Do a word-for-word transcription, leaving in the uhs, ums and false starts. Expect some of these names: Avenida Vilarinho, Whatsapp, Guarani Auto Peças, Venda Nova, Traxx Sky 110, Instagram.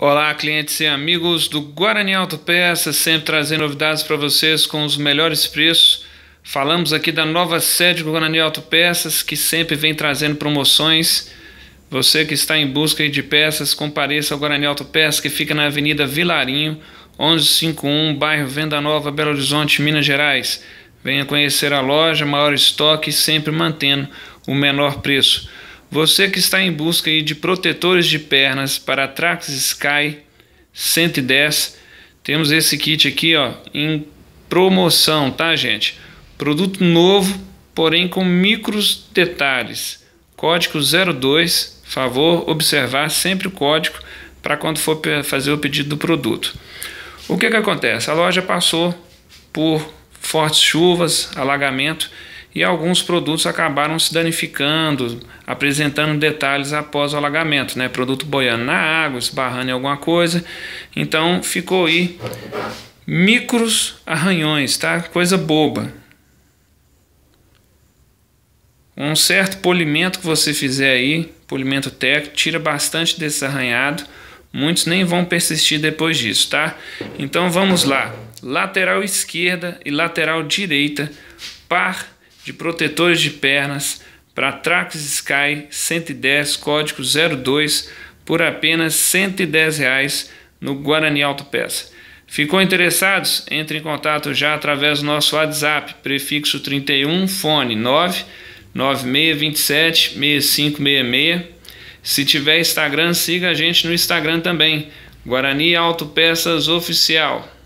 Olá, clientes e amigos do Guarani Auto Peças, sempre trazendo novidades para vocês com os melhores preços. Falamos aqui da nova sede do Guarani Auto Peças, que sempre vem trazendo promoções. Você que está em busca de peças, compareça ao Guarani Auto Peças, que fica na Avenida Vilarinho, onze cinquenta e um, bairro Venda Nova, Belo Horizonte, Minas Gerais. Venha conhecer a loja, maior estoque, sempre mantendo o menor preço. Você que está em busca de protetores de pernas para Traxx Sky cento e dez, temos esse kit aqui, ó, em promoção, tá, gente? Produto novo, porém com micros detalhes. Código zero dois, favor observar sempre o código para quando for fazer o pedido do produto. O que que acontece? A loja passou por fortes chuvas, alagamento, e alguns produtos acabaram se danificando, apresentando detalhes após o alagamento, né? Produto boiando na água, esbarrando em alguma coisa. Então ficou aí micros arranhões, tá? Coisa boba. Um certo polimento que você fizer aí, polimento técnico, tira bastante desse arranhado. Muitos nem vão persistir depois disso, tá? Então vamos lá. Lateral esquerda e lateral direita, par de protetores de pernas para Traxx Sky cento e dez, código zero dois, por apenas cento e dez reais no Guarani Auto Peça. Ficou interessados? Entre em contato já através do nosso WhatsApp, prefixo trinta e um, fone nove nove seis dois sete seis cinco seis seis. Se tiver Instagram, siga a gente no Instagram também, Guarani Auto Peças Oficial.